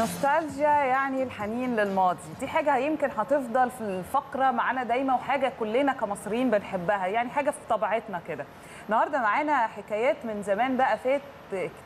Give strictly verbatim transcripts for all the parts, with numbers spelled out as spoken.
نوستالجيا يعني الحنين للماضي، دي حاجه يمكن هتفضل في الفقره معانا دايما، وحاجه كلنا كمصريين بنحبها، يعني حاجه في طبيعتنا كده. النهارده معانا حكايات من زمان بقى فات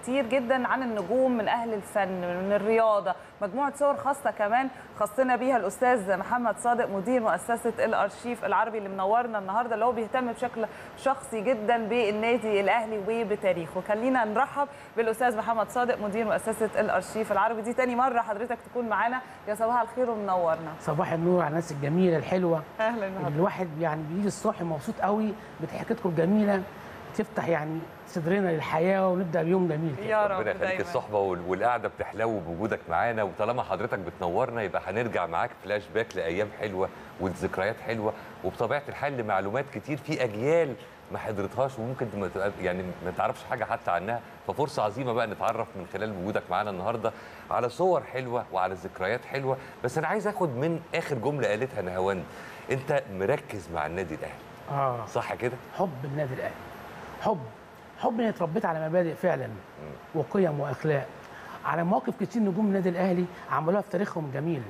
كتير جدا عن النجوم، من اهل الفن، من الرياضه، مجموعه صور خاصه كمان خصنا بيها الاستاذ محمد صادق مدير مؤسسه الارشيف العربي اللي منورنا النهارده، اللي هو بيهتم بشكل شخصي جدا بالنادي الاهلي وبتاريخه. خلينا نرحب بالاستاذ محمد صادق مدير مؤسسه الارشيف العربي، دي تاني مره حضرتك تكون معانا، يا صباح الخير ومنورنا. صباح النور على الناس الجميله الحلوه. اهلا بيك. الواحد يعني بيجي الصبح مبسوط قوي بحكايتكم الجميله، تفتح يعني صدرنا للحياه ونبدا بيوم جميل كده. يا رب ربنا يخليك، الصحبه والقعده بتحلو بوجودك معانا، وطالما حضرتك بتنورنا يبقى هنرجع معاك فلاش باك لايام حلوه وذكريات حلوه، وبطبيعه الحال لمعلومات كتير في اجيال ما حضرتهاش وممكن يعني ما تعرفش حاجه حتى عنها، ففرصه عظيمه بقى نتعرف من خلال وجودك معانا النهارده على صور حلوه وعلى ذكريات حلوه. بس انا عايز اخد من اخر جمله قالتها نهاوند، انت مركز مع النادي الاهلي. اه صح كده؟ حب النادي الاهلي، حب حب اني اتربيت على مبادئ فعلا وقيم واخلاق، على مواقف كتير نجوم النادي الاهلي عملوها في تاريخهم الجميل،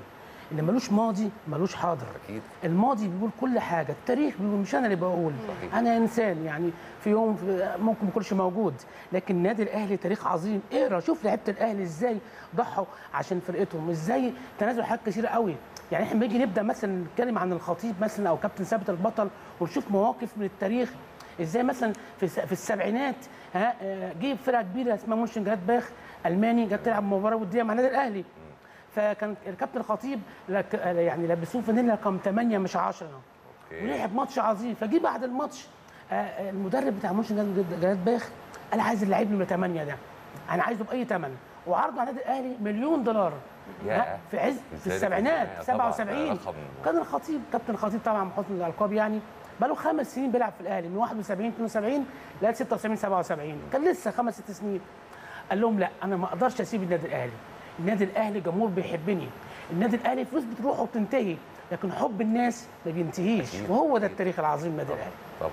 اللي ملوش ماضي ملوش حاضر. اكيد الماضي بيقول كل حاجه، التاريخ بيقول، مش انا اللي بقول. صحيح. انا انسان يعني في يوم ممكن ما اكونش موجود، لكن النادي الاهلي تاريخ عظيم. اقرا شوف لعيبه الاهلي ازاي ضحوا عشان فرقتهم، ازاي تنازلوا حاجات كتير قوي. يعني احنا بنيجي نبدا مثلا نتكلم عن الخطيب مثلا او كابتن ثابت البطل، ونشوف مواقف من التاريخ ازاي مثلا في في السبعينات ها جه فرقه كبيره اسمها مورشن جراد باخ الماني، جت تلعب مباراه وديه مع النادي الاهلي، فكان الكابتن الخطيب يعني لبسوه فانيلا رقم ثمانية مش عشرة، ولعب ماتش عظيم. فجي بعد الماتش المدرب بتاع مورشن جراد باخ قال عايز اللعيب نمره ثمانية ده، انا عايزه باي ثمن، وعرضه على النادي الاهلي مليون دولار في عز في السبعينات سبعة وسبعين. كان الخطيب كابتن الخطيب طبعا محسن الالقاب، يعني بقى له خمس سنين بيلعب في الاهلي من واحد وسبعين اثنين وسبعين لغايه ستة وسبعين سبعة وسبعين، كان لسه خمس ست سنين. قال لهم لا انا ما اقدرش اسيب النادي الاهلي، النادي الاهلي جمهور بيحبني، النادي الاهلي فلوس بتروح وبتنتهي، لكن حب الناس ما بينتهيش، وهو ده التاريخ العظيم النادي الاهلي. طب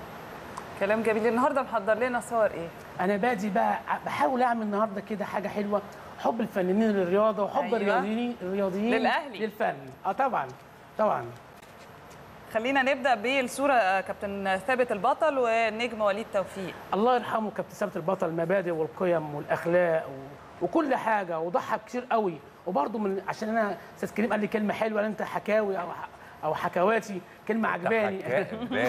كلام جميل. النهارده محضر لنا صور ايه؟ انا بادي بقى بحاول اعمل النهارده كده حاجه حلوه، حب الفنانين للرياضه وحب أيوة. الرياضيين الرياضيين للاهلي للفن. اه طبعا طبعا. خلينا نبدا بالصوره كابتن ثابت البطل والنجم وليد توفيق. الله يرحمه كابتن ثابت البطل، المبادئ والقيم والاخلاق و... وكل حاجه، وضحك كتير قوي. وبرده من عشان انا استاذ كريم قال لي كلمه حلوه، انت حكاوي او او حكواتي، كلمه عجباني.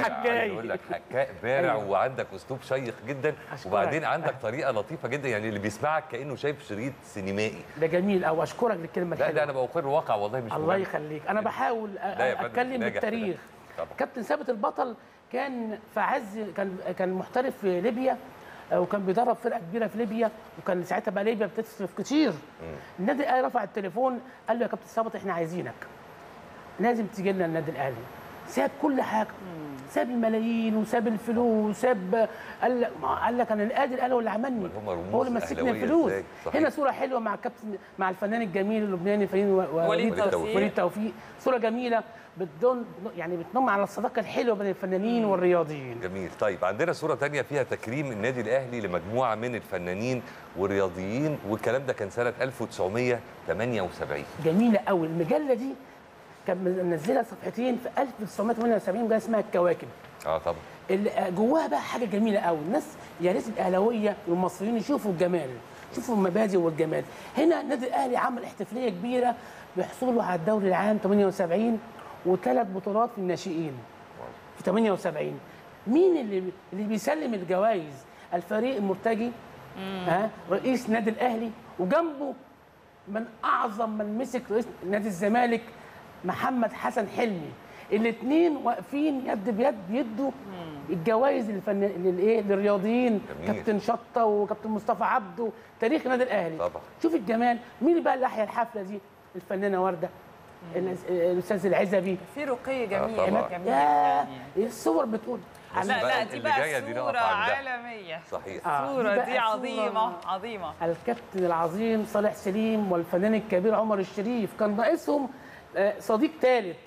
حكايه بقول لك حكاء بارع وعندك اسلوب شيق جدا، وبعدين عندك طريقه لطيفه جدا، يعني اللي بيسمعك كانه شايف شريط سينمائي. ده جميل، او اشكرك للكلمه الحلوه. لا لا انا بقر واقع والله، مش الله يخليك، انا بحاول اتكلم بالتاريخ. كابتن ثابت البطل كان في عز، كان كان محترف في ليبيا، وكان بيدرب فرقه كبيره في ليبيا، وكان ساعتها بقى ليبيا بتصرف كتير. النادي الاهلي رفع التليفون قال له يا كابتن ثابت احنا عايزينك، لازم تيجي لنا النادي الاهلي. ساب كل حاجه، ساب الملايين وساب الفلوس وساب، قال قال لك انا النادي الاهلي هو اللي عملني، هو اللي مسكني الفلوس. هنا صوره حلوه مع الكابتن مع الفنان الجميل اللبناني فريد وليد توفيق، صوره جميله بتدل يعني بتنم على الصداقه الحلوه بين الفنانين والرياضيين. جميل. طيب عندنا صوره ثانيه فيها تكريم النادي الاهلي لمجموعه من الفنانين والرياضيين، والكلام ده كان سنه ألف وتسعمائة وثمانية وسبعين. جميله قوي المجله دي، كان منزلها صفحتين في ألف وتسعمائة وثمانية وسبعين، جايه اسمها الكواكب. اه طبعا. اللي جواها بقى حاجه جميله قوي، الناس يا ريت الاهلاويه والمصريين يشوفوا الجمال، يشوفوا المبادئ والجمال. هنا النادي الاهلي عمل احتفاليه كبيره بحصوله على الدوري العام ثمانية وسبعين وثلاث بطولات في الناشئين في ثمانية وسبعين. مين اللي اللي بيسلم الجوائز؟ الفريق المرتجي، ها رئيس نادي الاهلي، وجنبه من اعظم من مسك رئيس نادي الزمالك محمد حسن حلمي، الاثنين واقفين يد بيد بيدوا الجوائز للفن للايه للرياضيين. كابتن شطه وكابتن مصطفى عبده، تاريخ النادي الاهلي طبعا. شوف الجمال. مين بقى اللي احيا الحفله دي؟ الفنانه ورده، الاستاذ العزبي، في رقي جميل. آه جميل. الصور بتقول لا لا دي بقى صوره عالميه. صحيح. الصوره آه. دي, دي عظيمه عظيمه. الكابتن العظيم صالح سليم والفنان الكبير عمر الشريف، كان ناقصهم صديق ثالث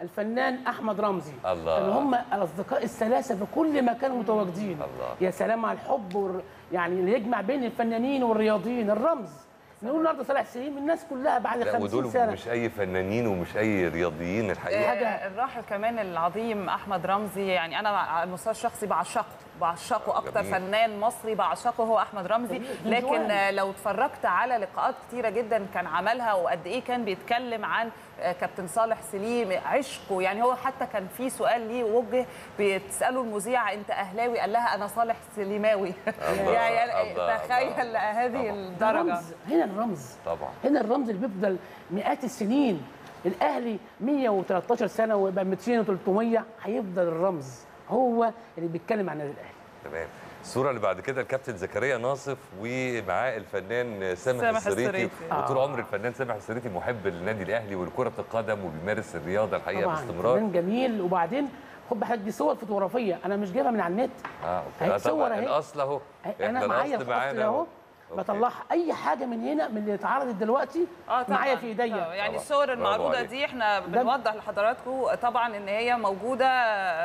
الفنان احمد رمزي. الله. اللي هم الاصدقاء الثلاثه في كل مكان متواجدين. الله. يا سلام على الحب، يعني اللي يجمع بين الفنانين والرياضيين الرمز. نقول النهارده صالح سليم الناس كلها بعد خمسين سنه. ودول مش اي فنانين ومش اي رياضيين الحقيقه. حاجه الراحل كمان العظيم احمد رمزي، يعني انا على المستوى الشخصي بعشقه بعشقه اكتر فنان مصري بعشقه هو احمد رمزي، لكن لو اتفرجت على لقاءات كتيره جدا كان عملها وقد ايه كان بيتكلم عن كابتن صالح سليم عشقه، يعني هو حتى كان في سؤال ليه وجه بتساله المذيعه انت اهلاوي؟ قال لها انا صالح سليماوي. يعني تخيل هذه الدرجه. هنا الرمز طبعا، هنا الرمز اللي بيفضل مئات السنين. الاهلي مئة وثلاثة عشر سنه ويبقى مئتين وثلاثمئة هيفضل الرمز هو اللي بيتكلم عن النادي الاهلي. تمام. الصوره اللي بعد كده الكابتن زكريا ناصف ومعاه الفنان سامح السريتي، وطول عمر الفنان سامح السريتي محب للنادي الاهلي ولكره القدم وبيمارس الرياضه الحقيقه باستمرار. طبعا جميل. وبعدين خد حضرتك دي صور فوتوغرافيه انا مش جايبها من على النت. اه اوكي. طبعا الاصل اهو، انا معايا الأصل اهو بطلعها. اي حاجه من هنا من اللي اتعرضت دلوقتي آه معايا في ايديا. يعني الصور المعروضه دي احنا بنوضح لحضراتكم طبعا ان هي موجوده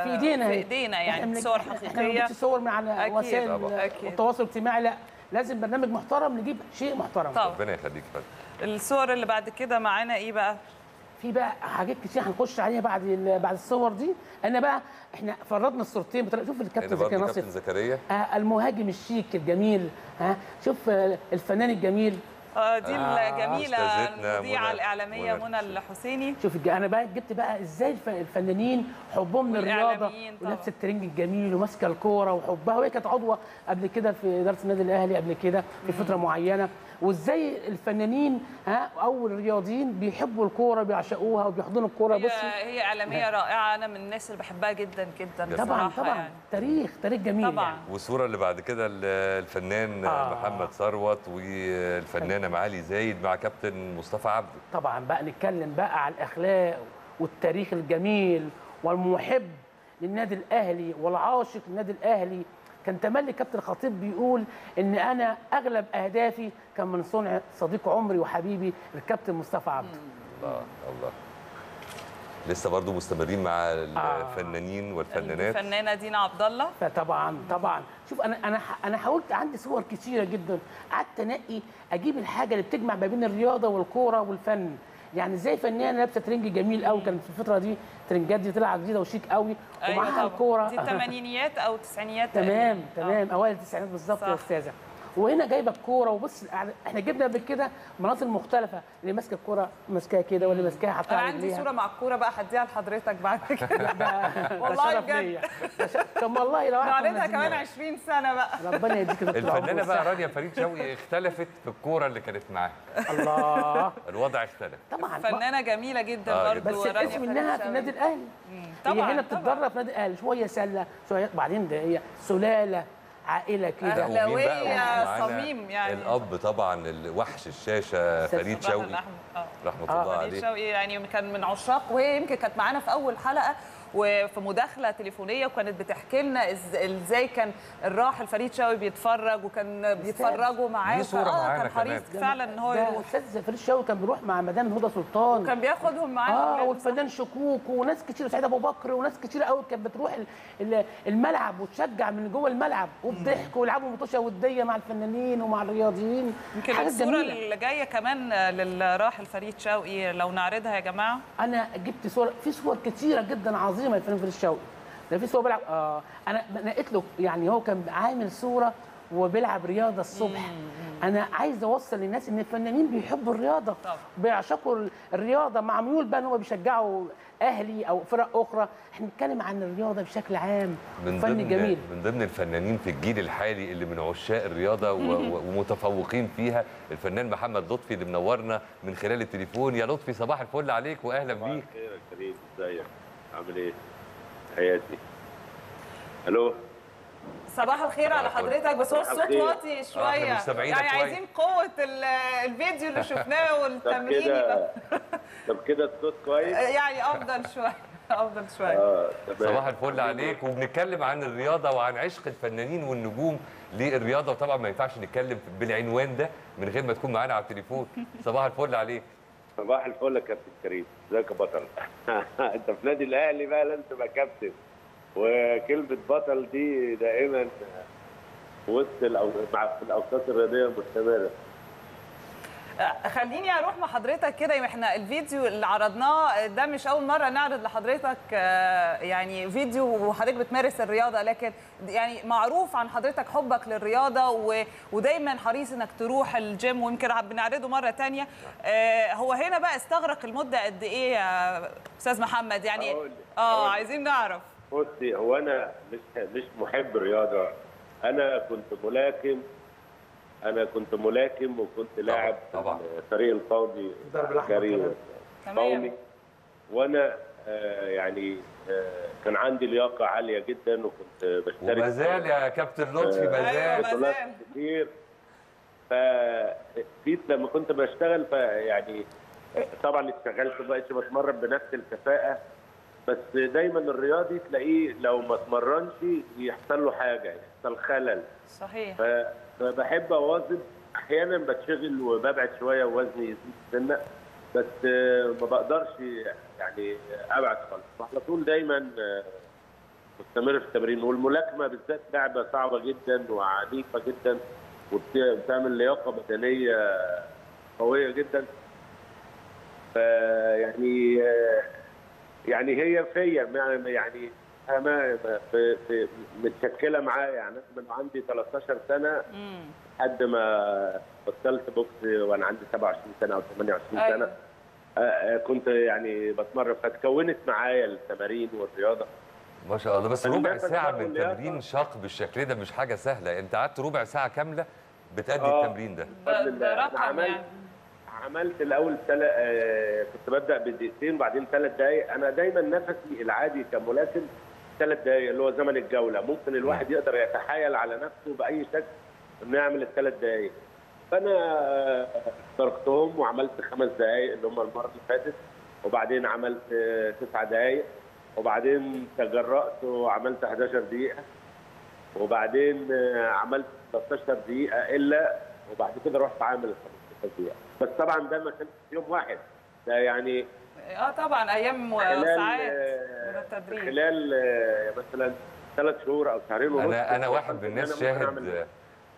في ايدينا، في ايدينا يعني صور حقيقيه، مش صور من على وسائل التواصل الاجتماعي. لا لازم برنامج محترم نجيب شيء محترم. ربنا يخليك يا فندم. الصور اللي بعد كده معانا ايه بقى؟ في بقى حاجات كتير هنخش عليها بعد بعد الصور دي. انا بقى احنا فرضنا الصورتين بطريقه. شوف الكابتن زكريا ناصف، الكابتن زكريا آه المهاجم الشيك الجميل، ها آه شوف آه الفنان الجميل اه دي الجميله آه المذيعه الاعلاميه منى الحسيني. شوف انا بقى جبت بقى ازاي الفنانين حبهم للرياضه ونفس الترنج الجميل وماسكه الكوره وحبها، وهي كانت عضوه قبل كده في اداره النادي الاهلي قبل كده في فتره معينه، وازاي الفنانين ها او الرياضيين بيحبوا الكوره بيعشقوها وبيحضنوا الكوره. بصي هي اعلاميه رائعه، انا من الناس اللي بحبها جدا جدا طبعا طبعا يعني. تاريخ تاريخ جميل طبعا يعني. والصوره اللي بعد كده الفنان آه. محمد ثروت والفنانه معالي زايد مع كابتن مصطفى عبده. طبعا بقى نتكلم بقى على الاخلاق والتاريخ الجميل والمحب للنادي الاهلي والعاشق للنادي الاهلي. كان تملي كابتن الخطيب بيقول ان انا اغلب اهدافي كان من صنع صديق عمري وحبيبي الكابتن مصطفى عبده. الله الله. لسه برضو مستمرين مع الفنانين والفنانات. الفنانه دينا عبد الله. فطبعا طبعا شوف انا انا انا حاولت عندي صور كثيره جدا، قعدت انقي اجيب الحاجه اللي بتجمع ما بين الرياضه والكوره والفن. يعني ازاي فنانه لابسه ترنج جميل قوي، كانت في الفتره دي الترنجات دي طلعت جديده وشيك قوي ومعاها الكوره. دي الثمانينيات او التسعينيات. تمام تمام اوائل التسعينيات بالظبط يا استاذه. وهنا جايبه الكوره وبص احنا جبنا قبل كده مناطق مختلفه، اللي ماسكه الكوره ماسكاها كده واللي ماسكاها حاطها على رجليها. انا عندي صوره مع الكوره بقى هديها لحضرتك بعد كده. والله بجد. طب والله لو احنا نعرضها كمان عشرين سنه بقى. ربنا يديك الدكتور. الفنانه بقى رانيا فريد شوقي اختلفت في الكوره اللي كانت معاها. الله. الوضع اختلف. طبعا فنانه جميله جدا آه برضه رانيا. بس الاسم منها في النادي الاهلي. طبعا هي هنا بتتدرب في النادي الاهلي شويه سله شويه، بعدين ده هي سلاله عائله كده اهلاويه صميم. يعني الاب طبعا الوحش الشاشه فريد شوقي رحمه آه. الله عليه. فريد شوقي يعني كان من عشاق، وهي يمكن كانت معانا في اول حلقه وفي مداخله تليفونيه وكانت بتحكي لنا ازاي كان الراحل فريد شوقي بيتفرج وكان بيتفرجوا معاه. اه كان حريص فعلا ان هو يروح. الاستاذ فريد شوقي كان بيروح مع مدام هدى سلطان وكان بياخدهم معاه اه والفنان شكوك وناس كتير وسعيد ابو بكر وناس كتير قوي كانت بتروح الملعب وتشجع من جوه الملعب وبضحك ويلعبوا مطوشه وديه مع الفنانين ومع الرياضيين. يمكن الصوره اللي جايه كمان للراحل فريد شوقي لو نعرضها يا جماعه. انا جبت صور، في صور كتيره جدا عظيمه زي ما الفنان فريد شوقي ده في صوره بيلعب اه انا نقيت له، يعني هو كان عامل صوره وبيلعب رياضه الصبح. انا عايز اوصل للناس ان الفنانين بيحبوا الرياضه بيعشقوا الرياضه مع ميول بقى ان هم بيشجعوا اهلي او فرق اخرى. احنا بنتكلم عن الرياضه بشكل عام، فن جميل. من ضمن الفنانين في الجيل الحالي اللي من عشاق الرياضه ومتفوقين فيها الفنان محمد لطفي اللي منورنا من خلال التليفون. يا لطفي صباح الفل عليك واهلا بيك. صباح الخير يا كريم، ازيك؟ عامل ايه؟ حياتي. الو. صباح الخير على حضرتك، بس هو الصوت واطي شويه يعني عايزين قوه الفيديو اللي شفناه والتمرين. طب كده الصوت كويس؟ يعني افضل شويه افضل شويه. آه، صباح الفل عليك. وبنتكلم عن الرياضه وعن عشق الفنانين والنجوم للرياضه، وطبعا ما ينفعش نتكلم بالعنوان ده من غير ما تكون معانا على التليفون. صباح الفل عليك. صباح الفل يا كابتن كريم، ازيك يا بطل؟ انت في نادي الاهلي بقى لازم تبقى كابتن، وكلمه بطل دي دائما وسط الأو... مع في الاوساط الرياضيه المستمره. خليني اروح مع حضرتك كده. احنا الفيديو اللي عرضناه ده مش اول مره نعرض لحضرتك يعني فيديو وحضرتك بتمارس الرياضه، لكن يعني معروف عن حضرتك حبك للرياضه ودايما حريص انك تروح الجيم، ويمكن بنعرضه مره ثانيه. هو هنا بقى استغرق المده قد ايه يا استاذ محمد؟ يعني اه عايزين نعرف. بصي، هو انا مش مش محب رياضه، انا كنت ملاكم، انا كنت ملاكم وكنت لاعب طبعا الفريق القومي الجري القومي، وانا آه يعني آه كان عندي لياقه عاليه جدا، وكنت بشترك وما زال يا كابتن لطفي ما زال بطولات كتير. فجيت لما كنت بشتغل فيعني طبعا اشتغلت ما بقتش بتمرن بنفس الكفاءه، بس دايما الرياضي تلاقيه لو ما اتمرنش يحصل له حاجه، يحصل خلل. صحيح. فبحب اواظب، احيانا بتشغل وببعد شويه ووزني يزيد سنه، بس ما بقدرش يعني ابعد خالص، فعلى طول دايما مستمر في التمرين. والملاكمه بالذات لعبه صعبه جدا وعنيفه جدا، وبتعمل لياقه بدنيه قويه جدا. فيعني يعني هي فيا يعني أنا متشكله معايا، يعني من عندي ثلاثة عشر سنه لحد ما بطلت بوكس وانا عندي سبعة وعشرين سنه او ثمانية وعشرين أيوة. سنه كنت يعني بتمرن، فتكونت معايا التمارين والرياضه ما شاء الله. بس ربع ساعه من التمرين شاق بالشكل ده مش حاجه سهله، انت قعدت ربع ساعه كامله بتأدي آه. التمرين ده ده رقم يعني. عملت الاول تل... آه... كنت ببدا بدقيقتين بعدين ثلاث دقائق. انا دايما نفسي العادي كملاكم ثلاث دقائق اللي هو زمن الجوله، ممكن الواحد يقدر يتحايل على نفسه باي شكل انه يعمل الثلاث دقائق. فانا تركتهم وعملت خمس دقائق اللي هم المره اللي فاتت، وبعدين عملت تسع دقائق، وبعدين تجرأت وعملت إحدى عشرة دقيقه، وبعدين عملت ثلاثة عشر دقيقه الا، وبعد كده رحت عامل خمسة عشر دقيقه. بس طبعا ده ما كانش يوم واحد، ده يعني اه طبعا ايام وساعات من التدريب خلال مثلا ثلاث شهور او شهرين ونص. انا انا واحد من الناس شاهد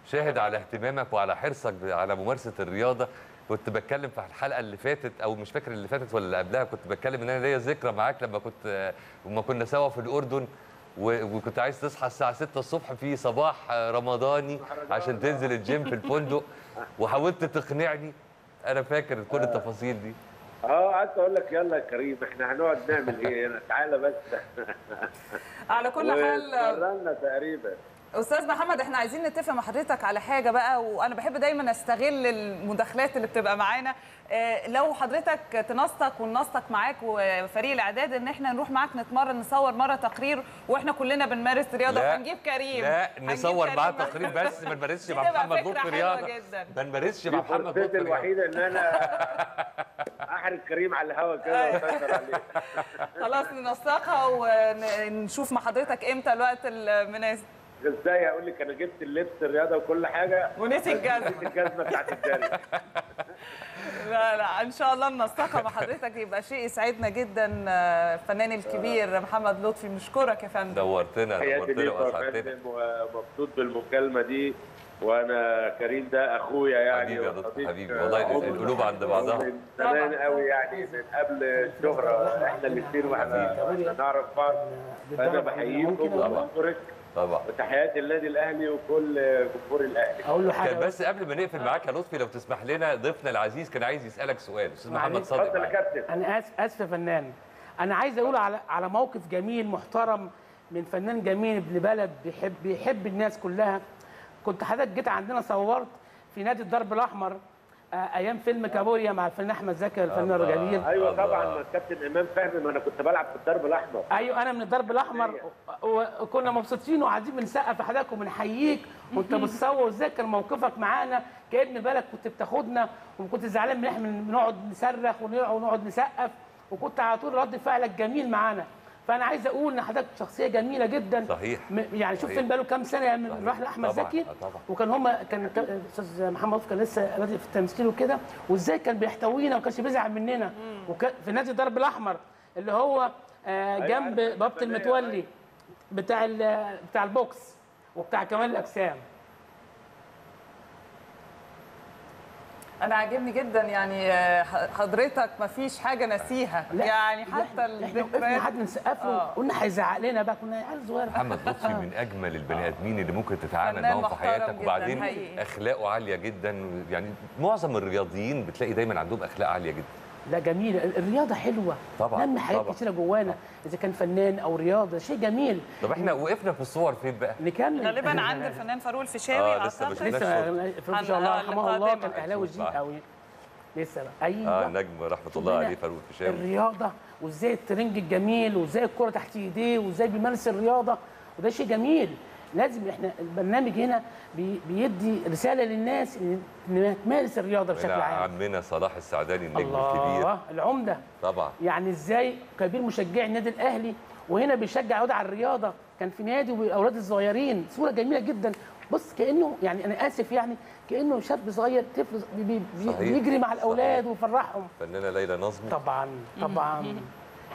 شاهد على اهتمامك وعلى حرصك على ممارسه الرياضه. كنت بتكلم في الحلقه اللي فاتت او مش فاكر اللي فاتت ولا اللي قبلها، كنت بتكلم ان انا ليا ذكرى معاك لما كنت لما كنا سوا في الاردن، وكنت عايز تصحى الساعه ستة الصبح في صباح رمضاني عشان تنزل الجيم في الفندق، وحاولت تقنعني. انا فاكر كل آه. التفاصيل دي. اه قعدت اقول لك يلا يا كريم احنا هنقعد نعمل ايه هنا، تعالى بس. على كل حال اتمرنا تقريبا. استاذ محمد احنا عايزين نتفق مع حضرتك على حاجه بقى، وانا بحب دايما استغل المداخلات اللي بتبقى معانا. اه لو حضرتك تنسق وننسق معاك وفريق الاعداد ان احنا نروح معاك نتمرن، نصور مره تقرير واحنا كلنا بنمارس رياضه. هنجيب كريم. لا نصور معاه تقرير بس ما نمارسش مع محمد لطفي رياضه، ما نمارسش مع محمد لطفي. الفكره الوحيده ان انا احرج كريم على الهوا كده واسيطر عليه. خلاص ننسقها ونشوف مع حضرتك امتى الوقت المناسب. ازاي هقول لك انا جبت اللبس الرياضه وكل حاجه ونسي الجزمه ونسي الجزمه بتاعت الجري. لا لا ان شاء الله ننسقها مع حضرتك، يبقى شيء يسعدنا جدا. الفنان الكبير محمد لطفي مشكورك يا فندم، دورتنا دورتنا واسعدتنا، ومبسوط بالمكالمه دي. وانا كريم ده اخويا يعني حبيبي يا دكتور حبيبي والله. القلوب عند بعضها من زمان قوي يعني، من قبل الشهره احنا الاثنين واحنا نعرف بعض. فانا بحييكم وبشكرك طبعا، وتحياتي للنادي الاهلي وكل جمهور الاهلي. اقول له حاجه بس قبل ما نقفل معاك يا لطفي لو تسمح لنا، ضيفنا العزيز كان عايز يسالك سؤال. استاذ محمد صادق اتفضل يا كابتن. انا اسف يا فنان، انا عايز اقول على على موقف جميل محترم من فنان جميل ابن بلد بيحب بيحب الناس كلها. كنت حضرتك جيت عندنا صورت في نادي الدرب الاحمر ايام فيلم كابوريا مع الفنان احمد زكي الفنان الجميل. ايوه طبعا كابتن امام فهمي، ما انا كنت بلعب في الدرب الاحمر. ايوه انا من الدرب الاحمر، وكنا مبسوطين وقاعدين بنسقف لحضرتك وبنحييك وانت بتصور. وذاكر موقفك معانا كابن بلد، كنت بتاخدنا وكنت زعلان من احنا بنقعد نصرخ ونقعد نسقف، وكنت على طول رد فعلك جميل معانا. فانا عايز اقول ان حضرتك شخصيه جميله جدا. صحيح. يعني شوف فين بقاله كام سنه من راح لاحمد زكي، وكان هم كان استاذ محمد لطفي كان لسه بادئ في التمثيل وكده، وازاي كان بيحتوينا وما كانش بيزعل مننا. وكان في نادي الدرب الاحمر اللي هو جنب بابط المتولي بتاع بتاع البوكس وبتاع كمال الاجسام. انا عاجبني جدا يعني حضرتك ما فيش حاجه ناسيها يعني حتى الذكريات. حد من سقفه قلنا هيزعق لنا بقى، كنا عيال صغيره. محمد لطفي من اجمل البني ادمين اللي ممكن تتعامل معاهم في حياتك، وبعدين حقيقي اخلاقه عاليه جدا. يعني معظم الرياضيين بتلاقي دايما عندهم اخلاق عاليه جدا. لا جميلة الرياضة، حلوة طبعا، نمي حاجات كتيرة جوانا إذا كان فنان أو رياضة، شيء جميل. طب احنا وقفنا في الصور فين بقى؟ نكمل غالبا عند الفنان فاروق الفيشاوي. اه لسه مش لسه ما شاء الله رحمه الله، كان أهلاوي جديد أوي لسه بقى. أيوه اه نجم رحمة الله عليه فاروق الفيشاوي. الرياضة وإزاي الترنج الجميل وإزاي الكرة تحت إيديه وإزاي بيمارس الرياضة، وده شيء جميل. لازم احنا البرنامج هنا بي بيدي رساله للناس ان تمارس الرياضه بشكل عام. عمنا صلاح السعداني النجم الكبير العمده طبعا، يعني ازاي كبير مشجعي النادي الاهلي وهنا بيشجع عوده على الرياضه، كان في نادي والاولاد الصغيرين. صوره جميله جدا، بص كانه يعني انا اسف يعني كانه شاب صغير طفل بي بيجري مع الاولاد ويفرحهم. فنانه ليلى نصب طبعا طبعا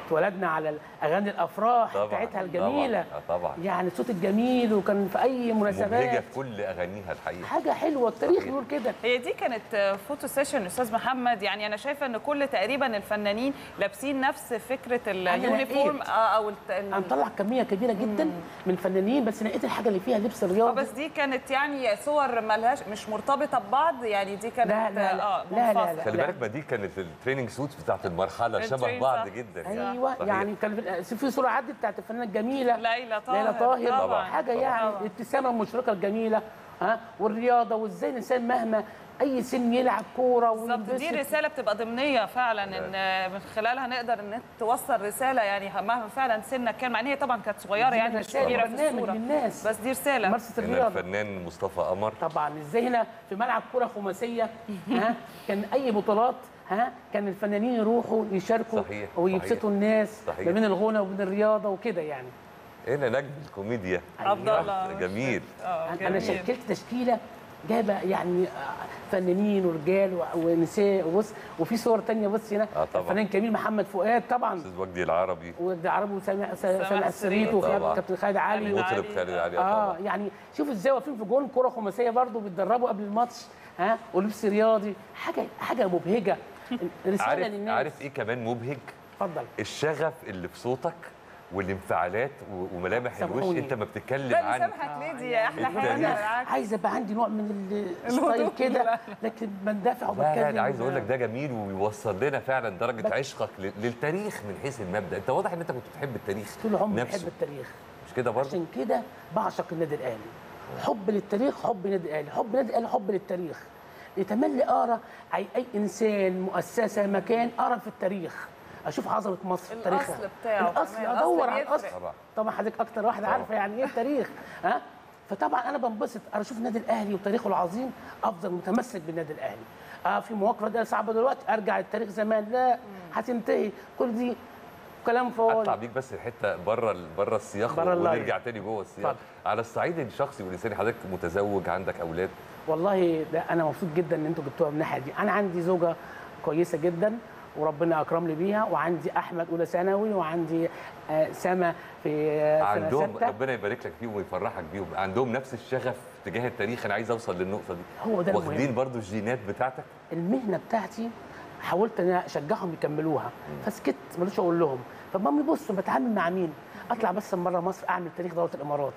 اتولدنا على اغاني الافراح بتاعتها الجميله طبعا. طبعا يعني صوت الجميل، وكان في اي مناسبات مبهجه في كل اغانيها الحقيقه، حاجه حلوه التاريخ يقول كده. هي دي كانت فوتو سيشن استاذ محمد، يعني انا شايفه ان كل تقريبا الفنانين لابسين نفس فكره اليونيفورم او ال... هنطلع كميه كبيره جدا مم. من الفنانين، بس لقيت الحاجه اللي فيها لبس الرياضه. بس دي كانت يعني صور مالهاش مش مرتبطه ببعض، يعني دي كانت لا لا اه لا لا لا خلي بالك، ما دي كانت التريننج سوتس بتاعت المرحله شبه بعض جدا يعني. ايوه طبيعي. يعني كان في صوره عدت بتاعت الفنانه الجميله ليلى طاهر، ليلى طاهر طبعا. حاجه طبعا. يعني الابتسامه المشرقه الجميله ها، والرياضه وازاي الانسان مهما اي سن يلعب كوره وينبسط. دي رساله بتبقى ضمنيه فعلا ان من خلالها نقدر ان توصل رساله، يعني مهما فعلا سنك كان، مع ان هي طبعا كانت صغيره يعني مش كبيره في الصوره، بس دي رساله. ممارسه الرياضه. الفنان مصطفى قمر طبعا ازاي هنا في ملعب كوره خماسيه ها كان اي بطولات ها كان الفنانين يروحوا يشاركوا ويبسطوا الناس ما بين الغنى وبين الرياضه وكده يعني. هنا نجم الكوميديا عبد الله جميل. انا شكلت تشكيله جايبه يعني فنانين ورجال ونساء، وبص وفي صور ثانيه بص هنا الفنان كميل محمد فؤاد طبعا، استاذ وجدي العربي وجدي العربي وسامح سامح السريتي وكابتن خالد علي مطرب خالد علي اه. يعني شوفوا ازاي واقفين في جون كره خماسيه برضه بيتدربوا قبل الماتش ها، ولبس رياضي، حاجه حاجه مبهجه. رساله للناس. عارف ايه كمان مبهج؟ اتفضل. الشغف اللي في صوتك والانفعالات وملامح الوش انت ما بتتكلم عنه. لا سامحك ليدي يا احلى حاجه، عايزه ابقى عندي نوع من الستايل كده، لكن بندفع وبتكلم. لا لا عايز اقول لك ده جميل، وبيوصل لنا فعلا درجه عشقك للتاريخ من حيث المبدا. انت واضح ان انت كنت بتحب التاريخ طول عمري، بحب التاريخ مش كده برضه؟ عشان كده بعشق النادي الاهلي. حب للتاريخ، حب النادي الاهلي، حب النادي الاهلي، حب للتاريخ. يتملي اقرا اي اي انسان مؤسسه مكان، اقرا في التاريخ، اشوف عظمه مصر في تاريخها، الاصل بتاعه الاصل، ادور على الاصل. طبعا حضرتك اكتر واحده عارفه يعني ايه التاريخ ها. فطبعا انا بنبسط انا اشوف النادي الاهلي وتاريخه العظيم، افضل متمسك بالنادي الاهلي. اه في مواقف ده صعبه دلوقتي، ارجع للتاريخ زمان، لا هتنتهي كل دي كلام فاضي. اقطع بيك بس الحته بره بره السياق ونرجع تاني جوه السياق. طبعا. على الصعيد الشخصي والانساني، حضرتك متزوج، عندك اولاد؟ والله ده انا مبسوط جدا ان انتوا جبتوها من الناحيه دي. انا عندي زوجه كويسه جدا وربنا اكرمني بيها، وعندي احمد اولى ثانوي، وعندي سما في عندهم سنة ستة. ربنا يبارك لك فيهم ويفرحك بيهم، عندهم نفس الشغف تجاه التاريخ. انا عايز اوصل للنقطه دي، هو ده المهم. واخدين برضو الجينات بتاعتك؟ المهنه بتاعتي حاولت ان اشجعهم يكملوها، فسكت ماليش اقول لهم. فالمهم بصوا بتعامل مع مين؟ اطلع بس بره مصر اعمل تاريخ دوله الامارات،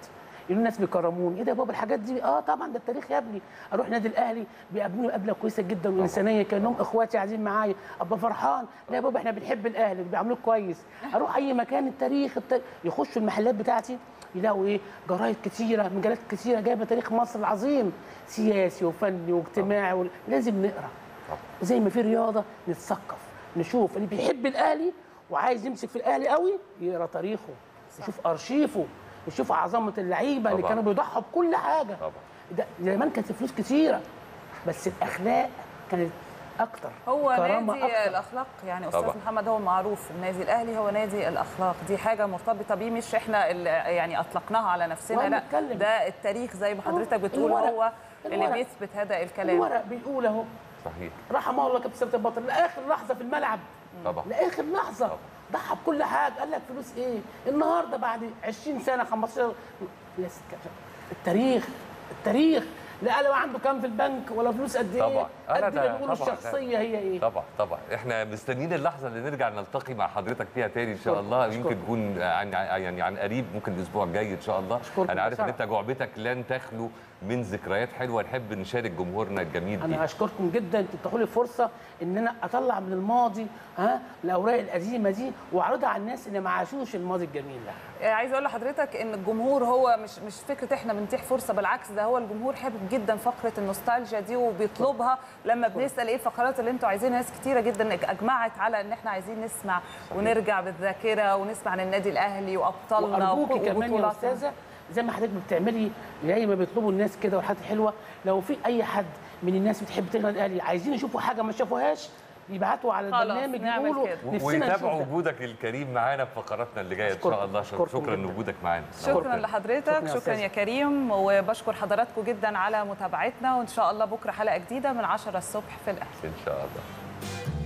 يقولوا الناس بيكرموني، ايه ده يا بابا الحاجات دي؟ اه طبعا ده التاريخ يا ابني. اروح نادي الاهلي بيقابلوني مقابله كويسه جدا وانسانيه كانهم اخواتي قاعدين معايا، ابقى فرحان. لا يا بابا احنا بنحب الاهلي بيعاملوك كويس. اروح اي مكان التاريخ, التاريخ. يخشوا المحلات بتاعتي يلاقوا ايه؟ جرايد كتيره، مجلات كتيره جايبه تاريخ مصر العظيم، سياسي وفني واجتماعي. لازم نقرا زي ما في رياضه، نتثقف، نشوف اللي بيحب الاهلي وعايز يمسك في الاهلي قوي يقرا تاريخه، يشوف ارشيفه، وشوف عظمه اللعيبه اللي كانوا بيضحوا بكل حاجه. طبعا ده زمان كانت فلوس كتيره، بس الاخلاق كانت اكتر. هو نادي أكتر. الاخلاق يعني استاذ محمد هو معروف، النادي الاهلي هو نادي الاخلاق، دي حاجه مرتبطه بيه، مش احنا يعني اطلقناها على نفسنا، لا نتكلم. ده التاريخ زي ما حضرتك بتقول، الورق. هو اللي بيثبت هذا الكلام، الورق بيقول اهو. صحيح. رحم الله كابتن ثابت البطل لاخر لحظه في الملعب، طبعا لاخر لحظه طبعا. ضحى بكل حاجه، قال لك فلوس ايه؟ النهارده بعد عشرين سنه خمستاشر يا سكه التاريخ التاريخ، لا قال عنده كام في البنك ولا فلوس قد ايه؟ طبعا قد ما بيقولوا الشخصيه هي ايه. طبعا طبعا احنا مستنيين اللحظه اللي نرجع نلتقي مع حضرتك فيها تاني ان شاء الله. يمكن تكون عن يعني عن قريب، ممكن الاسبوع الجاي ان شاء الله. انا عارف ان انت جعبتك لن تخلو من ذكريات حلوه نحب نشارك جمهورنا الجميل دي. انا اشكركم جدا، انتوا بتاخدوا لي فرصه ان انا اطلع من الماضي ها الاوراق القديمه دي واعرضها على الناس اللي ما عاشوش الماضي الجميل ده. عايزه اقول لحضرتك ان الجمهور هو مش مش فكره احنا بنتيح فرصه، بالعكس ده هو الجمهور حابب جدا فقره النوستالجيا دي وبيطلبها لما بنسال ايه الفقرات اللي انتوا عايزينها. ناس كتيره جدا اجمعت على ان احنا عايزين نسمع ونرجع بالذاكره ونسمع عن النادي الاهلي وابطالنا وبطولاتنا زي ما حضرتك بتعملي، زي ما بيطلبوا الناس كده. والحاجات حلوه، لو في اي حد من الناس بتحب تقرا الاهلي عايزين يشوفوا حاجه ما شافوهاش يبعتوا على البرنامج يقولوا ويتابعوا وجودك الكريم معانا في فقراتنا اللي جايه ان شاء الله. شكرا لوجودك معانا. شكرا لحضرتك، شكرا يا كريم، وبشكر حضراتكم جدا على متابعتنا، وان شاء الله بكره حلقه جديده من عشرة الصبح في الاهلي ان شاء الله.